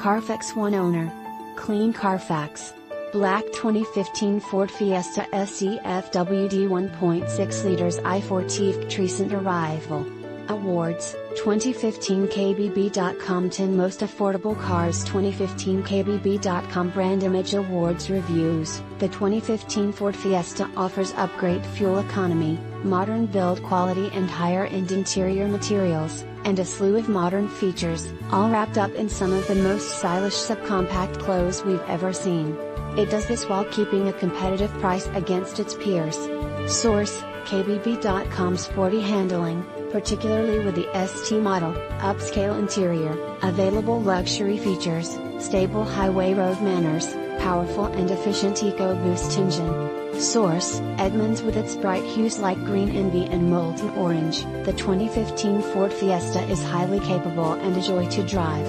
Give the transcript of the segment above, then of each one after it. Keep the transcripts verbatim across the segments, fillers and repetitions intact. Carfax one owner. Clean Carfax. Black twenty fifteen Ford Fiesta S C F W D one point six liters i four T V C T recent arrival. Awards, twenty fifteen K B B dot com ten Most Affordable Cars twenty fifteen K B B dot com Brand Image Awards Reviews. The twenty fifteen Ford Fiesta offers upgrade fuel economy, modern build quality and higher-end interior materials, and a slew of modern features, all wrapped up in some of the most stylish subcompact clothes we've ever seen. It does this while keeping a competitive price against its peers. Source, K B B dot com Sporty handling, particularly with the S T model, upscale interior, available luxury features, stable highway road manners, powerful and efficient EcoBoost engine. Source, Edmunds. With its bright hues like green envy and molten orange, the twenty fifteen Ford Fiesta is highly capable and a joy to drive.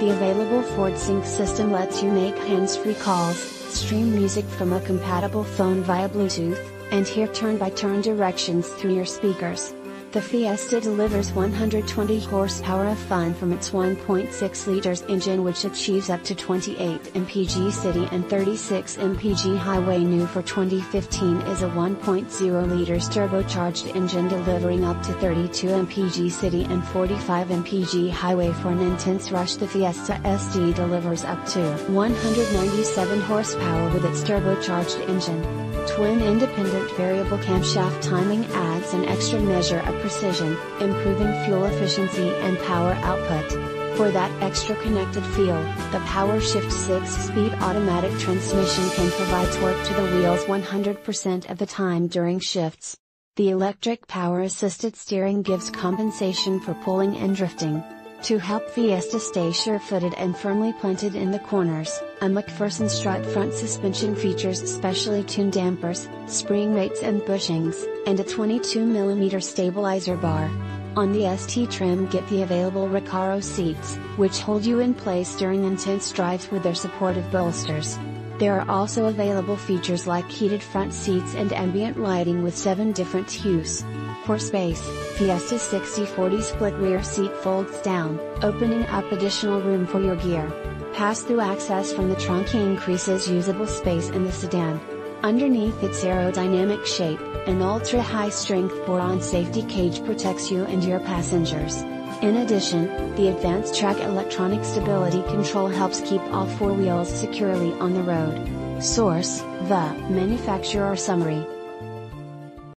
The available Ford Sync system lets you make hands-free calls, stream music from a compatible phone via Bluetooth, and hear turn-by-turn directions through your speakers. The Fiesta delivers one hundred twenty horsepower of fun from its one point six liters engine, which achieves up to twenty-eight miles per gallon city and thirty-six miles per gallon highway. New for twenty fifteen is a one point oh liters turbocharged engine delivering up to thirty-two miles per gallon city and forty-five miles per gallon highway for an intense rush. The Fiesta S T delivers up to one hundred ninety-seven horsepower with its turbocharged engine. Twin independent variable camshaft timing adds an extra measure of precision, improving fuel efficiency and power output. For that extra connected feel, the PowerShift six-speed automatic transmission can provide torque to the wheels one hundred percent of the time during shifts. The electric power-assisted steering gives compensation for pulling and drifting. To help Fiesta stay sure-footed and firmly planted in the corners, a McPherson strut front suspension features specially tuned dampers, spring rates and bushings, and a twenty-two millimeter stabilizer bar. On the S T trim, get the available Recaro seats, which hold you in place during intense drives with their supportive bolsters. There are also available features like heated front seats and ambient lighting with seven different hues. For space, Fiesta sixty forty split rear seat folds down, opening up additional room for your gear. Pass-through access from the trunk increases usable space in the sedan. Underneath its aerodynamic shape, an ultra-high-strength boron safety cage protects you and your passengers. In addition, the advanced track electronic stability control helps keep all four wheels securely on the road. Source, the manufacturer summary.